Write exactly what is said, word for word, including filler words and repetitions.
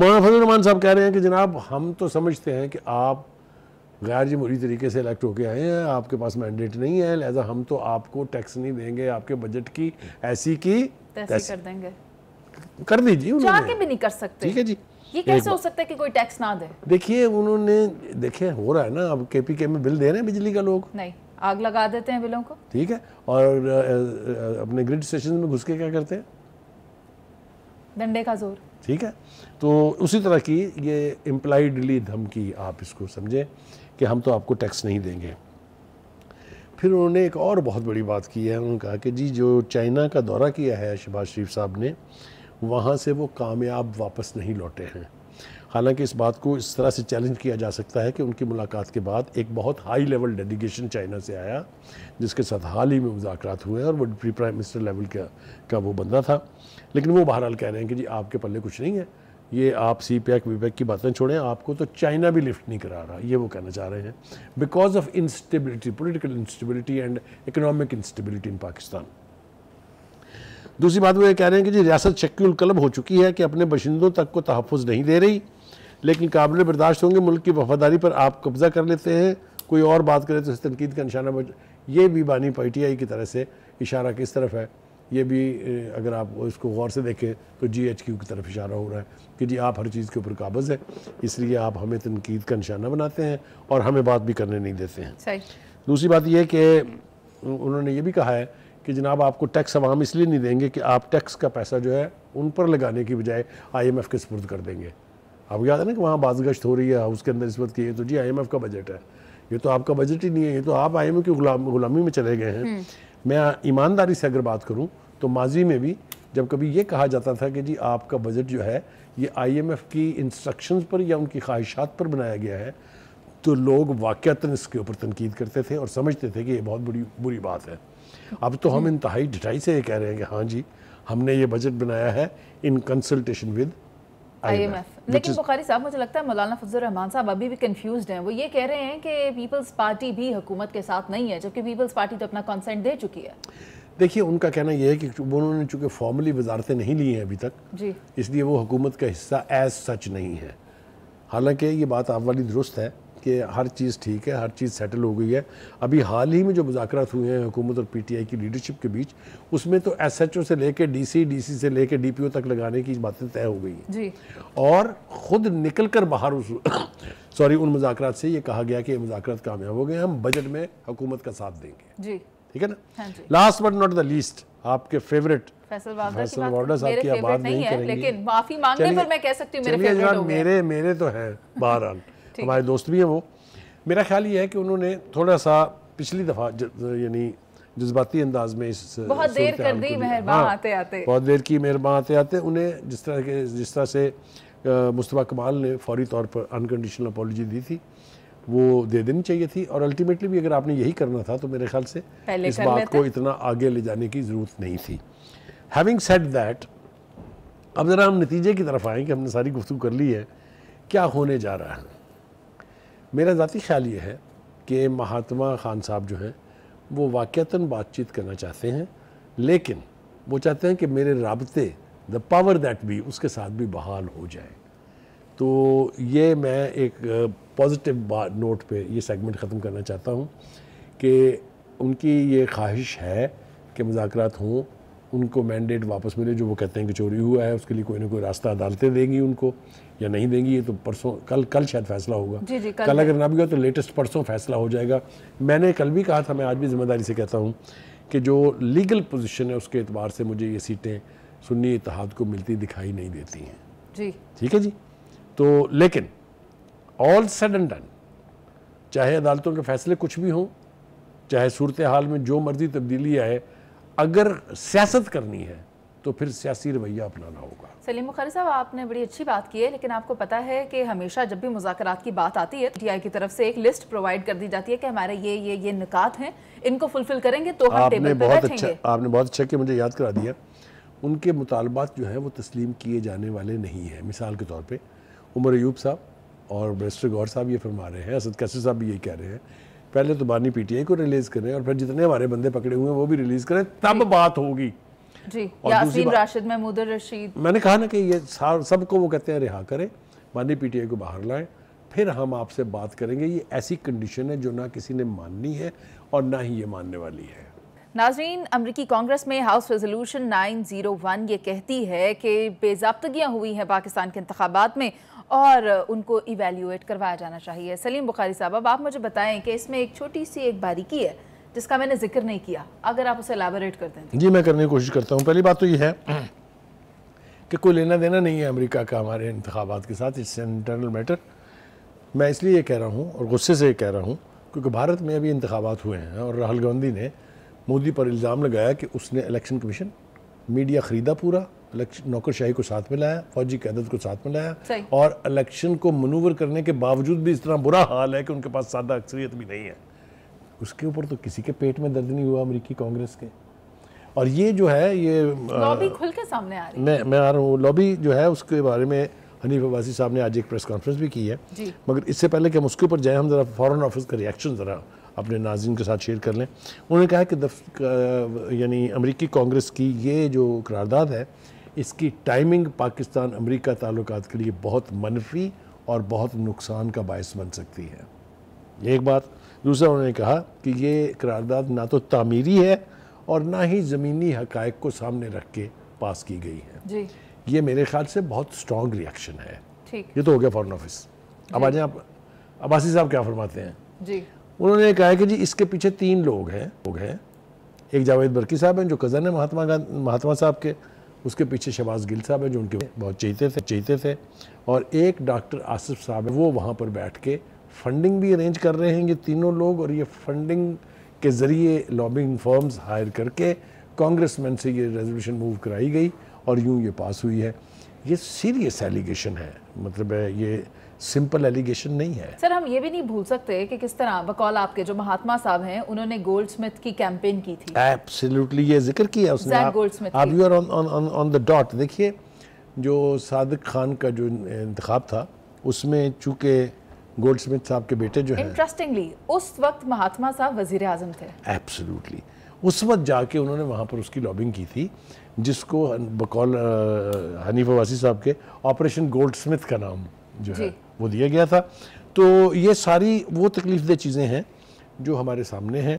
मौलाना फजल रहमान साहब कह रहे हैं कि जनाब हम तो समझते हैं कि आप गैर जमहूरी तरीके से इलेक्ट होके आए हैं, आपके पास मैंडेट नहीं है, लिहाजा हम तो आपको टैक्स नहीं देंगे, आपके बजट की ऐसी की तैसी कर देंगे। कर दीजिए, उन्होंने भी नहीं कर सकते, ठीक है जी। ये कैसे हो सकता है कि कोई टैक्स ना दे? देखिए उन्होंने, देखिए हो रहा है ना, अब केपीके में बिल दे रहे हैं बिजली का, लोग नहीं आग लगा देते हैं बिलों को, ठीक है, और अपने ग्रिड स्टेशन में घुस के क्या करते हैं, डंडे का जोर, ठीक है। तो उसी तरह की ये इम्प्लाइडली धमकी, आप इसको समझें कि हम तो आपको टैक्स नहीं देंगे। फिर उन्होंने एक और बहुत बड़ी बात की है, उन्होंने कहा कि जी जो चाइना का दौरा किया है शहबाज शरीफ साहब ने, वहाँ से वो कामयाब वापस नहीं लौटे हैं। हालांकि इस बात को इस तरह से चैलेंज किया जा सकता है कि उनकी मुलाकात के बाद एक बहुत हाई लेवल डेलीगेशन चाइना से आया, जिसके साथ हाल ही में मुज़ाकरात हुए और वो डिप्टी प्राइम मिनिस्टर लेवल का का वो बंदा था। लेकिन वो बहरहाल कह रहे हैं कि जी आपके पल्ले कुछ नहीं है, ये आप सी पैक वी पैक की बातें छोड़ें, आपको तो चाइना भी लिफ्ट नहीं करा रहा, ये वो कहना चाह रहे हैं, because of instability, political instability and economic instability in Pakistan. दूसरी बात वो ये कह रहे हैं कि जी रियासत शक्ल कलब हो चुकी है कि अपने बशिंदों तक को तहफ़ुज़ नहीं दे रही, लेकिन काबिल बर्दाश्त होंगे, मुल्क की वफादारी पर आप कब्ज़ा कर लेते हैं, कोई और बात करे तो इस तनकीद का निशाना बच। ये भी बानी पीटीआई की तरह से इशारा किस तरफ है, ये भी अगर आप इसको गौर से देखें तो जीएचक्यू की तरफ इशारा हो रहा है कि जी आप हर चीज़ के ऊपर काबज़ है, इसलिए आप हमें तनकीद का निशाना बनाते हैं और हमें बात भी करने नहीं देते हैं। दूसरी बात यह कि उन्होंने ये भी कहा है कि जनाब आपको टैक्स अवाम इसलिए नहीं देंगे कि आप टैक्स का पैसा जो है उन पर लगाने की बजाय आईएमएफ के सुपुर्द कर देंगे। आपको याद है ना कि वहाँ बाज़गश्त हो रही है हाउस के अंदर इस वक्त की, ये तो जी आईएमएफ का बजट है, ये तो आपका बजट ही नहीं है, ये तो आप आईएमएफ की गुलाम गुलामी में चले गए हैं। मैं ईमानदारी से अगर बात करूँ तो माजी में भी जब कभी ये कहा जाता था कि जी आपका बजट जो है ये आईएमएफ की इंस्ट्रक्शंस पर या उनकी ख्वाहिशात पर बनाया गया है, तो लोग वाक़तन इसके ऊपर तनकीद करते थे और समझते थे कि ये बहुत बड़ी बुरी बात है। अब तो हम इंतहाई डिटाई से ये कह रहे हैं कि हाँ जी हमने ये बजट बनाया है in consultation with I M F. लेकिन बुखारी साहब मुझे लगता है मौलाना फजल रहमान साहब अभी भी कंफ्यूज्ड हैं। वो ये कह रहे हैं कि पीपल्स पार्टी भी हुकूमत के साथ नहीं है, जबकि पीपल्स पार्टी तो अपना कंसेंट दे चुकी है। देखिए उनका कहना यह है कि उन्होंने चूँकि फॉर्मली वजारतें नहीं ली हैं अभी तक जी, इसलिए वो हुकूमत का हिस्सा एज सच नहीं है। हालांकि ये बात आप वाली दुरुस्त है कि हर चीज़ ठीक है, हर चीज़ सेटल हो गई है। अभी हाल ही में जो मुज़ाकरात हुए हैं हुकूमत और पीटीआई की लीडरशिप के बीच, उसमें तो एसएचओ से लेके डीसी, डीसी से लेके डीपीओ तक लगाने की बातें तय हो गई हैं जी। और ख़ुद निकल कर बाहर उस सॉरी उन मुज़ाकरात से ये कहा गया कि ये मुज़ाकरात कामयाब हो गए, हम बजट में हुकूमत का साथ देंगे जी, ठीक है ना। Last but not the least, आपके फेवरेट फैसल वार्डा साहब की आवाज़ नहीं है, लेकिन माफ़ी मांगने पर मैं कह सकती हूँ मेरे मेरे तो हैं, बहरहाल हमारे दोस्त भी हैं वो। मेरा ख्याल ये है कि उन्होंने थोड़ा सा पिछली दफ़ा यानी जज्बाती अंदाज में इस बहुत देर कर दी, मेहरबान आते आते बहुत देर की मेहरबान आते आते उन्हें जिस तरह के जिस तरह से मुस्तफ़ा कमाल ने फौरी तौर पर अनकंडीशनल अपॉलजी दी थी वो दे देनी चाहिए थी। और अल्टीमेटली भी अगर आपने यही करना था तो मेरे ख्याल से इस बात को इतना आगे ले जाने की ज़रूरत नहीं थी। हैविंग सेड दैट, अब ज़रा हम नतीजे की तरफ आएँ कि हमने सारी गुफ्तगू कर ली है, क्या होने जा रहा है। मेरा ज़ाती ख्याल ये है कि महात्मा खान साहब जो हैं वो वाक़तन बातचीत करना चाहते हैं, लेकिन वो चाहते हैं कि मेरे राबते द पावर दैट बी उसके साथ भी बहाल हो जाए। तो ये मैं एक पॉजिटिव नोट पे ये सेगमेंट ख़त्म करना चाहता हूँ कि उनकी ये ख्वाहिश है कि मुज़ाकरात हों, उनको मैंडेट वापस मिले जो वो कहते हैं कि चोरी हुआ है, उसके लिए कोई ना कोई रास्ता अदालतें देंगी उनको या नहीं देंगी। ये तो परसों कल कल शायद फैसला होगा जी जी, कल, कल अगर ना भी हो तो लेटेस्ट परसों फैसला हो जाएगा। मैंने कल भी कहा था, मैं आज भी जिम्मेदारी से कहता हूँ कि जो लीगल पोजीशन है उसके एतबार से मुझे ये सीटें सुन्नी इत्तेहाद को मिलती दिखाई नहीं देती हैं जी, ठीक है जी। तो लेकिन ऑल सेड एंड डन, चाहे अदालतों के फैसले कुछ भी हों, चाहे सूरत हाल में जो मर्जी तब्दीली आए, अगर सियासत करनी है तो फिर सियासी रवैया अपनाना होगा। सलीम बुखारी साहब आपने बड़ी अच्छी बात की है, लेकिन आपको पता है कि हमेशा जब भी मुज़ाकरात की बात आती है पीटीआई की तरफ से एक लिस्ट प्रोवाइड कर दी जाती है कि हमारे ये ये ये निकात हैं, इनको फुलफिल करेंगे तो हम टेबल पे बैठेंगे। आपने बहुत अच्छा कि मुझे याद करा दिया, उनके मुतालबात जो हैं वो तस्लीम किए जाने वाले नहीं हैं। मिसाल के तौर पर उमर अयूब साहब और बैरिस्टर गौहर साहब ये फरमा रहे हैं, असद कैसर साहब भी यही कह रहे हैं, पहले तो बानी पीटीआई को रिलीज़ करें और फिर जितने हमारे बंदे पकड़े हुए हैं वो भी रिलीज़ करें, तब बात होगी। जी, यासीन, राशिद महमूद, रशीद। मैंने कहा ना कि ये सबको वो कहते हैं रिहा करें, माननीय पीटीआई को बाहर लाएं, फिर हम आपसे बात करेंगे। ये ऐसी कंडीशन है जो ना किसी ने माननी है और ना ही ये मानने वाली है। नाजरीन, अमरीकी कांग्रेस में house resolution nine zero one ये कहती है कि बेजाब्तगियाँ हुई हैं पाकिस्तान के इंतखाबात में और उनको इवेल्यूएट करवाया जाना चाहिए। सलीम बुखारी साहब, अब आप मुझे बताएं कि इसमें एक छोटी सी एक बारीकी है जिसका मैंने जिक्र नहीं किया, अगर आप उसे एलाबोरेट कर दें। जी, मैं करने की कोशिश करता हूँ। पहली बात तो यह है कि कोई लेना देना नहीं है अमेरिका का हमारे इंतखाबात के साथ, इट्स एन इंटरनल मैटर। मैं इसलिए ये कह रहा हूँ और गुस्से से कह रहा हूँ क्योंकि भारत में अभी इंतखाबात हुए हैं और राहुल गांधी ने मोदी पर इल्ज़ाम लगाया कि उसने इलेक्शन कमीशन, मीडिया ख़रीदा पूरा, नौकरशाही को साथ में लाया, फौजी क़यादत को साथ में लाया और इलेक्शन को मनूवर करने के बावजूद भी इस तरह बुरा हाल है कि उनके पास सादा अक्सरियत भी नहीं है। उसके ऊपर तो किसी के पेट में दर्द नहीं हुआ अमेरिकी कांग्रेस के। और ये जो है ये लॉबी खुल के सामने आ रही है। मैं मैं आ रहा हूँ लॉबी जो है उसके बारे में हनीफ अब्बासी साहब ने आज एक प्रेस कॉन्फ्रेंस भी की है, मगर इससे पहले कि हम उसके ऊपर जाएँ हम ज़रा फॉरेन ऑफिस का रिएक्शन ज़रा अपने नाज़रीन के साथ शेयर कर लें। उन्होंने कहा कि यानी अमेरिकी कांग्रेस की ये जो करारदाद है इसकी टाइमिंग पाकिस्तान अमेरिका ताल्लुकात के लिए बहुत मनफी और बहुत नुकसान का बायस बन सकती है, ये एक बात। दूसरा उन्होंने कहा कि ये करारदाद ना तो तामीरी है और ना ही ज़मीनी हकायक को सामने रख के पास की गई है। जी, ये मेरे ख्याल से बहुत स्ट्रॉन्ग रिएक्शन है। ठीक, ये तो हो गया फॉरेन ऑफिस। अब आ जाए आप अब्बासी साहब क्या फरमाते हैं। जी, उन्होंने कहा कि जी इसके पीछे तीन लोग हैं लोग हैं एक जावेद बरकी साहब हैं जो कज़न है महात्मा गांधी महात्मा साहब के, उसके पीछे शहबाज गिल साहब हैं जो उनके बहुत चीते थे चीते थे और एक डॉक्टर आसिफ साहब हैं, वो वहाँ पर बैठ के फंडिंग भी अरेंज कर रहे हैं ये तीनों लोग, और ये फंडिंग के ज़रिए लॉबिंग फर्म्स हायर करके कांग्रेसमैन से ये रेजोल्यूशन मूव कराई गई और यूँ ये पास हुई है। ये सीरियस एलिगेशन है, मतलब ये सिंपल एलिगेशन नहीं है। सर, हम ये भी नहीं भूल सकते कि किस तरह बकौल आपके जो महात्मा साहब हैं उन्होंने गोल्डस्मिथ की कैंपेन की थी। एब्सोल्युटली, ये जिक्र किया उसने। आप you are on on the dot. देखिए, जो सादिक खान का जो इंतखाब था उसमें चूँकि गोल्डस्मिथ साहब के बेटे जो है, इंटरेस्टिंगली उस वक्त महात्मा साहब वजीर आजम थे। एब्सोल्युटली, उस वक्त जाके उन्होंने वहाँ पर उसकी लॉबिंग की थी जिसको बकौल हनीफ अब्बासी साहब के ऑपरेशन गोल्डस्मिथ का नाम जो है वो दिया गया था। तो ये सारी वो तकलीफ देह चीज़ें हैं जो हमारे सामने हैं।